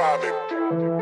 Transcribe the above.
private.